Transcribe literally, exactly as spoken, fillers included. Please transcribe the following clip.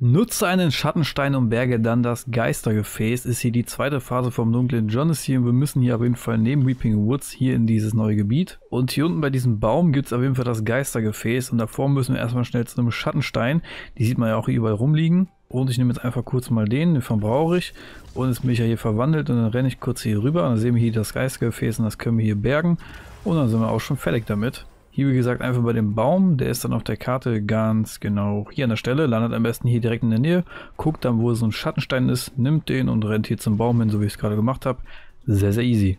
Nutze einen Schattenstein und berge dann das Geistergefäß. Ist hier die zweite Phase vom dunklen Jonesy und wir müssen hier auf jeden Fall neben Weeping Woods hier in dieses neue Gebiet. Und hier unten bei diesem Baum gibt es auf jeden Fall das Geistergefäß und davor müssen wir erstmal schnell zu einem Schattenstein. Die sieht man ja auch hier überall rumliegen. Und ich nehme jetzt einfach kurz mal den, den verbrauche ich. Und jetzt bin ich ja hier verwandelt und dann renne ich kurz hier rüber. Und dann sehen wir hier das Geistergefäß und das können wir hier bergen. Und dann sind wir auch schon fertig damit. Hier wie gesagt einfach bei dem Baum, der ist dann auf der Karte ganz genau hier an der Stelle, landet am besten hier direkt in der Nähe, guckt dann wo so ein Schattenstein ist, nimmt den und rennt hier zum Baum hin, so wie ich es gerade gemacht habe. Sehr, sehr easy.